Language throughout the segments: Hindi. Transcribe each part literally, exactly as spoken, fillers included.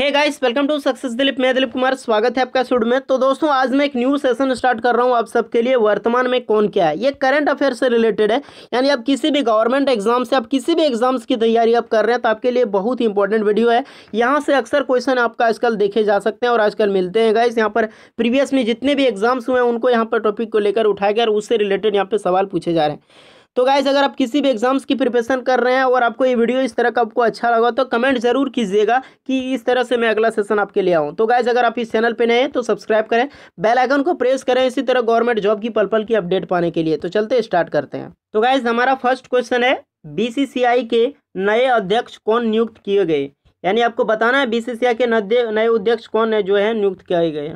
Hey guys welcome to success Dilip, मैं दिलीप कुमार, स्वागत है आपका शूड में। तो दोस्तों आज मैं एक न्यू सेशन स्टार्ट कर रहा हूं आप सबके लिए, वर्तमान में कौन क्या है। ये करंट अफेयर से रिलेटेड है, यानी आप किसी भी गवर्नमेंट एग्जाम से, आप किसी भी एग्जाम्स की तैयारी आप कर रहे हैं तो आपके लिए बहुत ही इंपॉर्टेंट वीडियो है। यहाँ से अक्सर क्वेश्चन आपका आजकल देखे जा सकते हैं और आजकल मिलते हैं गाइस। यहाँ पर प्रीवियस में जितने भी एग्जाम्स हुए हैं उनको यहाँ पर टॉपिक को लेकर उठाकर उससे रिलेटेड यहाँ पर सवाल पूछे जा रहे हैं। तो गाइस अगर आप किसी भी एग्जाम्स की प्रिपरेशन कर रहे हैं और आपको ये वीडियो इस तरह का आपको अच्छा लगा तो कमेंट जरूर कीजिएगा कि इस तरह से मैं अगला सेशन आपके लिए आऊँ। तो गाइस अगर आप इस चैनल पे नए हैं तो सब्सक्राइब करें, बेल आइकन को प्रेस करें, इसी तरह गवर्नमेंट जॉब की पल पल की अपडेट पाने के लिए। तो चलते स्टार्ट करते हैं। तो गाइस हमारा फर्स्ट क्वेश्चन है, बीसीसीआई के नए अध्यक्ष कौन नियुक्त किए गए, यानी आपको बताना है बीसीसीआई के नए अध्यक्ष कौन जो है नियुक्त किए गए।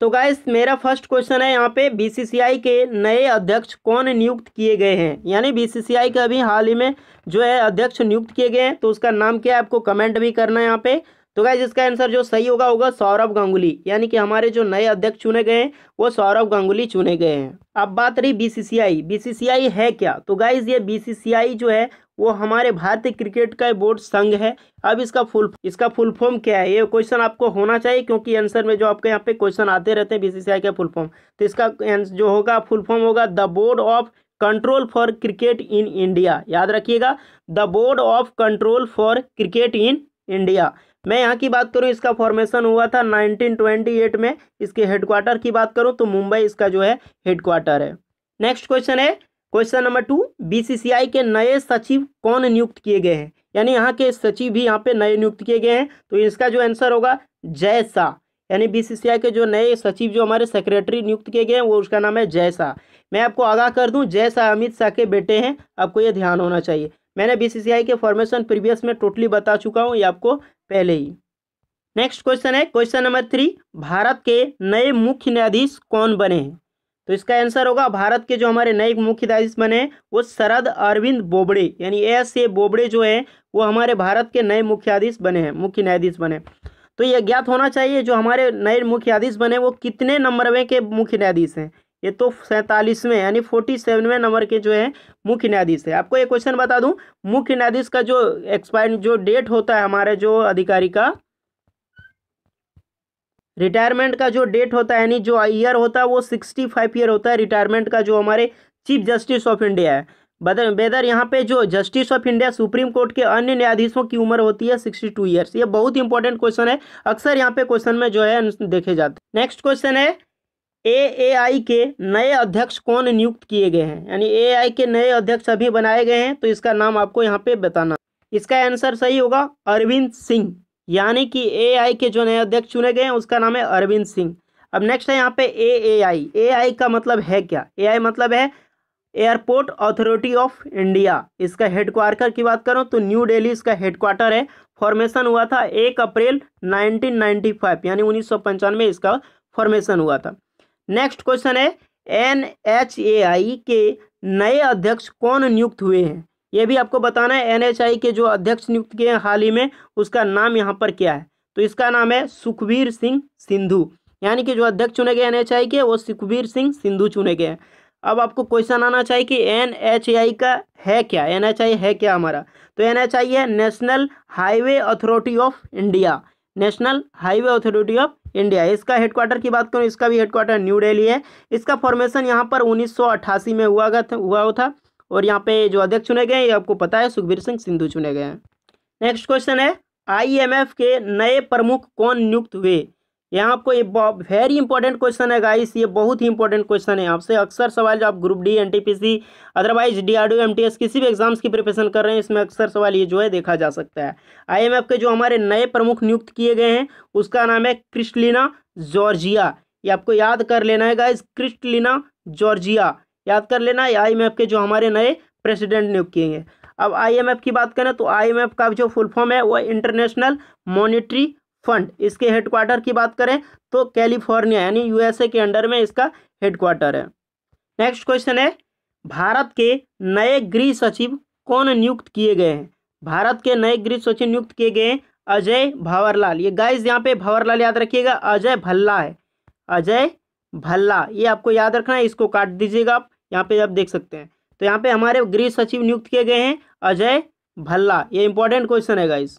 तो गाइस मेरा फर्स्ट क्वेश्चन है यहाँ पे, बीसीसीआई के नए अध्यक्ष कौन नियुक्त किए गए हैं, यानी बीसीसीआई के अभी हाल ही में जो है अध्यक्ष नियुक्त किए गए हैं तो उसका नाम क्या है आपको कमेंट भी करना है यहाँ पे। तो गाइस इसका आंसर जो सही होगा होगा सौरभ गांगुली, यानी कि हमारे जो नए अध्यक्ष चुने गए हैं वो सौरभ गांगुली चुने गए हैं। अब बात रही बीसीसीआई, बीसीसीआई है क्या। तो गाइस ये बीसीसीआई जो है वो हमारे भारतीय क्रिकेट का बोर्ड संघ है। अब इसका फुल इसका फुल फॉर्म क्या है, ये क्वेश्चन आपको होना चाहिए क्योंकि आंसर में जो आपके यहाँ पे क्वेश्चन आते रहते हैं बीसीसीआई का फुल फॉर्म। तो इसका जो होगा फुल फॉर्म होगा the board of control for cricket in India. याद रखिएगा, the board of control for cricket in India. मैं यहाँ की बात करूँ, इसका फॉर्मेशन हुआ था नाइनटीन ट्वेंटी एट में। इसके हेडक्वार्टर की बात करूँ तो मुंबई इसका जो है हेडक्वार्टर है। नेक्स्ट क्वेश्चन है क्वेश्चन नंबर टू, बीसीसीआई के नए सचिव कौन नियुक्त किए गए हैं, यानी यहाँ के सचिव भी यहाँ पे नए नियुक्त किए गए हैं। तो इसका जो आंसर होगा जय शाह, यानी बीसीसीआई के जो नए सचिव जो हमारे सेक्रेटरी नियुक्त किए गए हैं वो उसका नाम है जय शाह। मैं आपको आगाह कर दूँ, जय शाह अमित शाह के बेटे हैं, आपको ये ध्यान होना चाहिए। मैंने बीसीसीआई के फॉर्मेशन प्रीवियस में टोटली बता चुका हूँ ये आपको पहले ही। नेक्स्ट क्वेश्चन है क्वेश्चन नंबर थ्री, भारत के नए मुख्य न्यायाधीश कौन बने हैं। तो इसका आंसर होगा भारत के जो हमारे नए मुख्य न्यायाधीश बने हैं वो शरद अरविंद बोबड़े, यानी एस ए बोबड़े जो है वो हमारे भारत के नए मुख्य न्यायाधीश बने हैं मुख्य न्यायाधीश बने। तो ये ज्ञात होना चाहिए जो हमारे नए मुख्य न्यायाधीश बने वो कितने नंबरवें के मुख्य न्यायाधीश हैं। ये तो सैंतालीसवें यानी फोर्टी सेवनवें नंबर के जो है मुख्य न्यायाधीश है। आपको ये क्वेश्चन बता दूं, मुख्य न्यायाधीश का जो एक्सपायर जो डेट होता है हमारे जो अधिकारी का रिटायरमेंट का जो डेट होता है यानी जो ईयर होता है वो सिक्सटी फाइव ईयर होता है रिटायरमेंट का जो हमारे चीफ जस्टिस ऑफ इंडिया है। बेदर यहाँ पे जो justice of India supreme court के अन्य न्यायाधीशों की उम्र होती है सिक्सटी टू ईयर्स। ये बहुत इंपॉर्टेंट क्वेश्चन है, अक्सर यहाँ पे क्वेश्चन में जो है देखे जाते हैं। नेक्स्ट क्वेश्चन है एएआई के नए अध्यक्ष कौन नियुक्त किए गए हैं, यानी एएआई के नए अध्यक्ष अभी बनाए गए हैं तो इसका नाम आपको यहाँ पे बताना। इसका आंसर सही होगा अरविंद सिंह, यानी कि एएआई के जो नए अध्यक्ष चुने गए हैं उसका नाम है अरविंद सिंह। अब नेक्स्ट है यहाँ पे एएआई, एएआई का मतलब है क्या। एआई मतलब है एयरपोर्ट अथॉरिटी ऑफ इंडिया। इसका हेडक्वार्टर की बात करूँ तो न्यू दिल्ली इसका हेडक्वार्टर है। फॉर्मेशन हुआ था एक अप्रैल नाइनटीन नाइन्टी फाइव यानी उन्नीस सौ पंचानवे इसका फॉर्मेशन हुआ था। नेक्स्ट क्वेश्चन है एनएचएआई के नए अध्यक्ष कौन नियुक्त हुए हैं, ये भी आपको बताना है। एनएचएआई के जो अध्यक्ष नियुक्त किए हैं हाल ही में उसका नाम यहाँ पर क्या है, तो इसका नाम है सुखबीर सिंह सिंधु, यानी कि जो अध्यक्ष चुने गए एनएचएआई के वो सुखबीर सिंह सिंधु चुने गए हैं। अब आपको क्वेश्चन आना चाहिए कि एनएचएआई का है क्या, एनएचएआई है क्या हमारा। तो एनएचएआई है national highway authority of India, national highway authority of India. इसका हेडक्वार्टर की बात करूँ, इसका भी हेडक्वार्टर न्यू दिल्ली है। इसका फॉर्मेशन यहाँ पर उन्नीस सौ अट्ठासी में हुआ था हुआ था और यहाँ पे जो अध्यक्ष चुने गए ये आपको पता है सुखबीर सिंह सिंधु चुने गए हैं। नेक्स्ट क्वेश्चन है आईएमएफ के नए प्रमुख कौन नियुक्त हुए। यहाँ आपको ये वेरी इंपॉर्टेंट क्वेश्चन है गाइस, ये बहुत ही इंपॉर्टेंट क्वेश्चन है। आपसे अक्सर सवाल जो आप group D NTPC otherwise DRDO MTS किसी भी एग्जाम्स की प्रिपरेशन कर रहे हैं इसमें अक्सर सवाल ये जो है देखा जा सकता है। आईएमएफ के जो हमारे नए प्रमुख नियुक्त किए गए हैं उसका नाम है क्रिस्टलिना जॉर्जिया। ये आपको याद कर लेना है गाइस, क्रिस्टलिना जॉर्जिया याद कर लेना है। आईएमएफ के जो हमारे नए प्रेसिडेंट नियुक्त किए गए। अब आईएमएफ की बात करें तो आईएमएफ का जो फुल फॉर्म है वो इंटरनेशनल मॉनिटरी फंड। इसके हेडक्वार्टर की बात करें तो कैलिफोर्निया यानी यूएसए के अंडर में इसका हेडक्वार्टर है। नेक्स्ट क्वेश्चन है भारत के नए गृह सचिव कौन नियुक्त किए गए हैं। भारत के नए गृह सचिव नियुक्त किए गए हैं अजय भंवरलाल। ये गाइस यहाँ पे भंवरलाल याद रखिएगा, अजय भल्ला है, अजय भल्ला, ये आपको याद रखना है। इसको काट दीजिएगा आप, यहाँ पे आप देख सकते हैं। तो यहाँ पे हमारे गृह सचिव नियुक्त किए गए हैं अजय भल्ला। ये इंपॉर्टेंट क्वेश्चन है गाइस।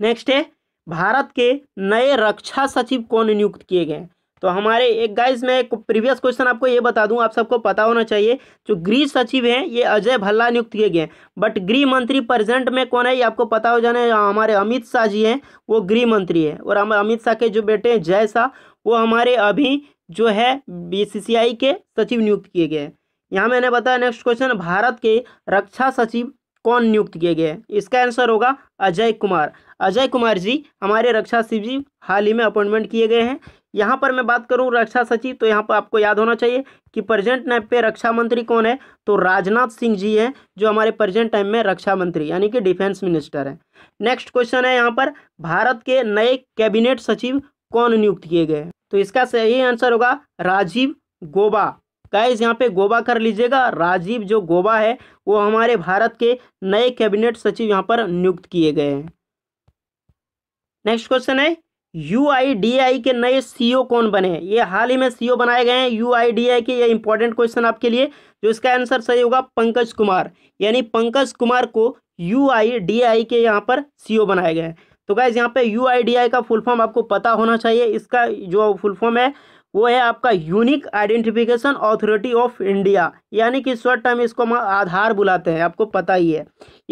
नेक्स्ट है भारत के नए रक्षा सचिव कौन नियुक्त किए गए। तो हमारे एक गाइस मैं एक प्रीवियस क्वेश्चन आपको ये बता दूं, आप सबको पता होना चाहिए, जो गृह सचिव हैं ये अजय भल्ला नियुक्त किए गए हैं, बट गृह मंत्री प्रेजेंट में कौन है ये आपको पता हो जाना है। हमारे अमित शाह जी हैं वो गृह मंत्री है, और हम अमित शाह के जो बेटे हैं जय शाह वो हमारे अभी जो है बीसीसीआई के सचिव नियुक्त किए गए हैं। यहाँ मैंने बताया। नेक्स्ट क्वेश्चन, भारत के रक्षा सचिव कौन नियुक्त किए गए हैं, इसका आंसर होगा अजय कुमार। अजय कुमार जी हमारे रक्षा सचिव हाल ही में अपॉइंटमेंट किए गए हैं। यहाँ पर मैं बात करूँ रक्षा सचिव, तो यहाँ पर आपको याद होना चाहिए कि प्रेजेंट टाइम पे रक्षा मंत्री कौन है, तो राजनाथ सिंह जी हैं जो हमारे प्रेजेंट टाइम में रक्षा मंत्री यानी कि डिफेंस मिनिस्टर हैं। नेक्स्ट क्वेश्चन है यहाँ पर, भारत के नए कैबिनेट सचिव कौन नियुक्त किए गए, तो इसका सही आंसर होगा राजीव गौबा। गाइस यहाँ पे गौबा कर लीजिएगा, राजीव जो गौबा है वो हमारे भारत के नए कैबिनेट सचिव यहाँ पर नियुक्त किए गए हैं। नेक्स्ट क्वेश्चन है, यूआईडीआई के नए सीईओ कौन बने हैं, ये हाल ही में सीईओ बनाए गए हैं यूआईडीआई के। ये इंपॉर्टेंट क्वेश्चन आपके लिए, जो इसका आंसर सही होगा पंकज कुमार, यानी पंकज कुमार को यूआईडीआई के यहाँ पर सीईओ बनाए गए हैं। तो गाइज यहाँ पे यूआईडीआई का फुल फॉर्म आपको पता होना चाहिए, इसका जो फुल फॉर्म है वो है आपका unique identification authority of India, यानी कि शॉर्ट टर्म इसको हम आधार बुलाते हैं, आपको पता ही है।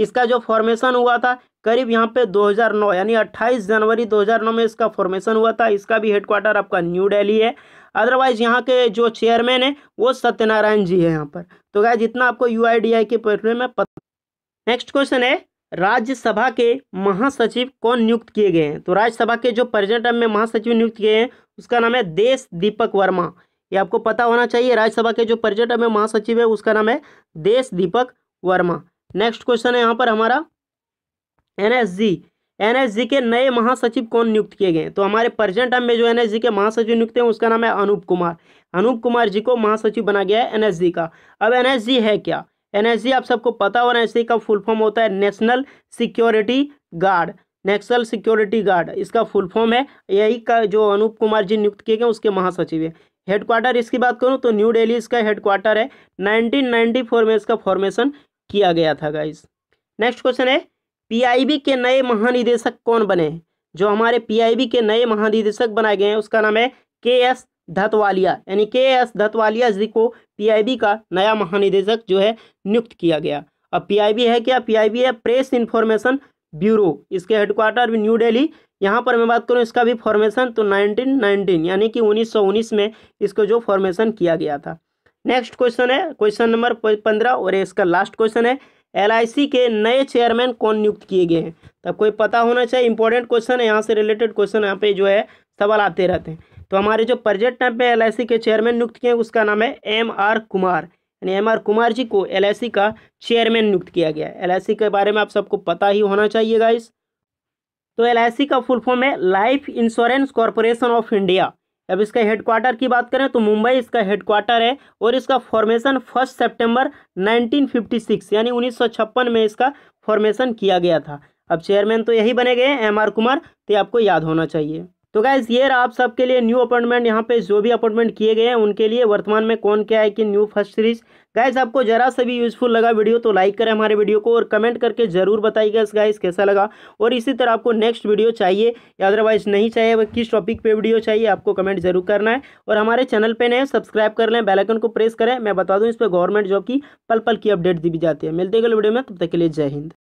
इसका जो फॉर्मेशन हुआ था करीब यहाँ पे दो हज़ार नौ यानी अट्ठाईस जनवरी दो हज़ार नौ में इसका फॉर्मेशन हुआ था। इसका भी हेडक्वार्टर आपका न्यू दिल्ली है, अदरवाइज यहाँ के जो चेयरमैन है वो सत्यनारायण जी है यहाँ पर। तो गाइस जितना आपको यूआईडीआई के बारे में पता। नेक्स्ट क्वेश्चन है, राज्यसभा के महासचिव कौन नियुक्त किए गए हैं, तो राज्यसभा के जो प्रेजेंट में महासचिव नियुक्त किए हैं उसका नाम है देश दीपक वर्मा। ये आपको पता होना चाहिए, राज्यसभा के जो प्रेजेंट में महासचिव है उसका नाम है देश दीपक वर्मा। नेक्स्ट क्वेश्चन है यहाँ पर हमारा एनएसजी, एनएसजी के नए महासचिव कौन नियुक्त किए गए, तो हमारे प्रेजेंट टाइम में जो एनएसजी के महासचिव नियुक्त हैं उसका नाम है अनूप कुमार। अनूप कुमार जी को महासचिव बना गया है एनएसजी का। अब एनएसजी है क्या, एनएसजी आप सबको पता हो, एनएसजी का फुल फॉर्म होता है national security guard, national security guard इसका फुल फॉर्म है। यही का जो अनूप कुमार जी नियुक्त किए गए उसके महासचिव है। हेडक्वार्टर इसकी बात करूँ तो न्यू दिल्ली इसका हेडक्वार्टर है। नाइनटीन नाइन्टी फोर में इसका फॉर्मेशन किया गया था गाइस। नेक्स्ट क्वेश्चन है, पीआईबी के नए महानिदेशक कौन बने, जो हमारे पीआईबी के नए महानिदेशक बनाए गए हैं उसका नाम है के एस धतवालिया, यानी के एस धतवालिया जी को पीआईबी का नया महानिदेशक जो है नियुक्त किया गया। अब पीआईबी है क्या, पीआईबी है प्रेस इंफॉर्मेशन ब्यूरो, इसके हेडक्वार्टर भी न्यू दिल्ली। यहाँ पर मैं बात करूँ इसका भी फॉर्मेशन तो नाइनटीन नाइनटीन यानी कि उन्नीस सौ उन्नीस में इसको जो फॉर्मेशन किया गया था। नेक्स्ट क्वेश्चन है क्वेश्चन नंबर पंद्रह और इसका लास्ट क्वेश्चन है, एलआईसी के नए चेयरमैन कौन नियुक्त किए गए हैं, तब कोई पता होना चाहिए। इंपॉर्टेंट क्वेश्चन है, यहाँ से रिलेटेड क्वेश्चन यहाँ पे जो है सवाल आते रहते हैं। तो हमारे जो प्रेजेंट टाइम पे एलआईसी के चेयरमैन नियुक्त किए हैं उसका नाम है एम आर कुमार, यानी एम आर कुमार जी को एलआईसी का चेयरमैन नियुक्त किया गया है। एलआईसी के बारे में आप सबको पता ही होना चाहिए गाइस। तो एलआईसी का फुल फॉर्म है life insurance corporation of India. अब इसका हेडक्वार्टर की बात करें तो मुंबई इसका हेडक्वार्टर है, और इसका फॉर्मेशन फर्स्ट सितंबर नाइनटीन फिफ्टी सिक्स यानी उन्नीस सौ छप्पन में इसका फॉर्मेशन किया गया था। अब चेयरमैन तो यही बने गए हैं एम आर कुमार, तो आपको याद होना चाहिए। तो गाइज ये रहा आप सबके लिए न्यू अपॉइंटमेंट, यहाँ पे जो भी अपॉइंटमेंट किए गए हैं उनके लिए वर्तमान में कौन क्या है कि न्यू फर्स्ट सीरीज। गाइज आपको जरा से भी यूजफुल लगा वीडियो तो लाइक करें हमारे वीडियो को, और कमेंट करके जरूर बताइएगा इस गाइज कैसा लगा, और इसी तरह आपको नेक्स्ट वीडियो चाहिए या अदरवाइज नहीं चाहिए, वह किस टॉपिक पे वीडियो चाहिए आपको कमेंट जरूर करना है। और हमारे चैनल पर नए सब्सक्राइब कर लें, बेल आइकन को प्रेस करें। मैं बता दूँ इस पर गवर्नमेंट जॉब की पल पल की अपडेट दी भी जाती है। मिलते अगले वीडियो में, तब तक के लिए जय हिंद।